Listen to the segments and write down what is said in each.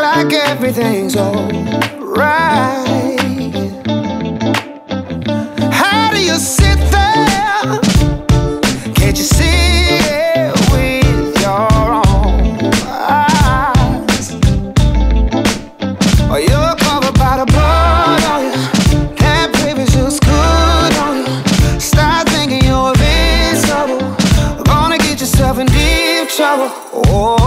act like everything's alright. How do you sit there? Can't you see it with your own eyes? Or you're covered by the blood on you. That baby's just good on you. Start thinking you're invincible. Gonna get yourself in deep trouble. Oh.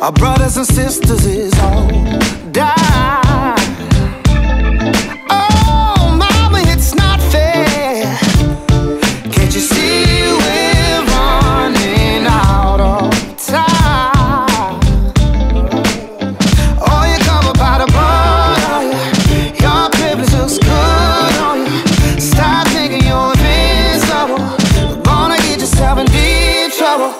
Our brothers and sisters is all die. Oh, mama, it's not fair. Can't you see we're running out of time? Oh, you're covered by the blood on you. Your privilege looks good on you. Stop thinking you're invincible. Gonna get yourself in deep trouble.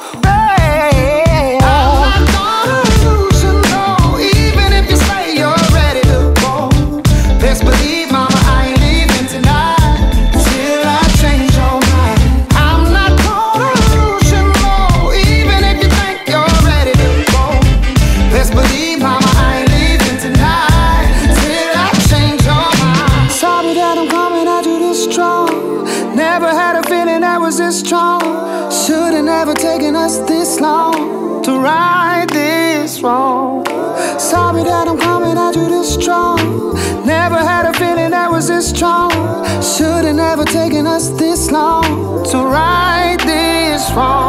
This strong shouldn't have taken us this long to right this wrong. Sorry that I'm coming at you this strong. Never had a feeling that was this strong. Shouldn't have taken us this long to right this wrong.